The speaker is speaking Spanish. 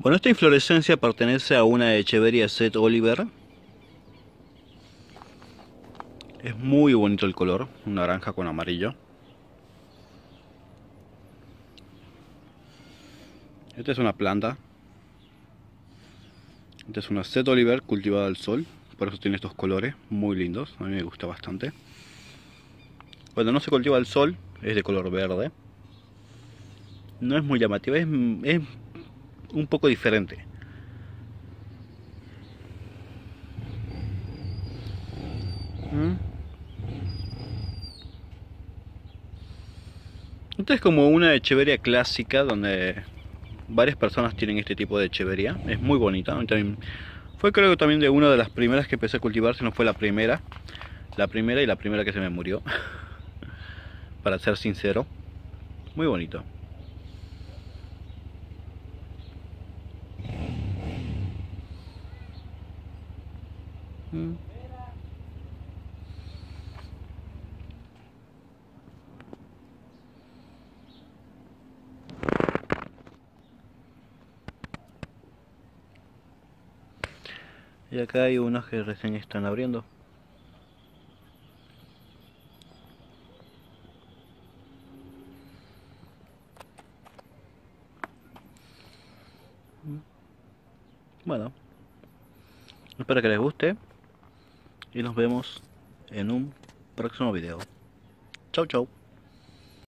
Bueno, esta inflorescencia pertenece a una Echeveria Set-Oliver. Es muy bonito el color, un naranja con amarillo. Esta es una planta. Esta es una Set-Oliver cultivada al sol, por eso tiene estos colores muy lindos, a mí me gusta bastante. Cuando no se cultiva al sol, es de color verde. No es muy llamativa, es un poco diferente. Esta es como una Echeveria clásica, donde varias personas tienen este tipo de Echeveria. Es muy bonita. Fue, creo que también, de una de las primeras que empecé a cultivar, si no fue la primera. La primera que se me murió, para ser sincero. Muy bonito. Y acá hay unos que recién están abriendo. Bueno, espero que les guste y nos vemos en un próximo video. Chau, chau.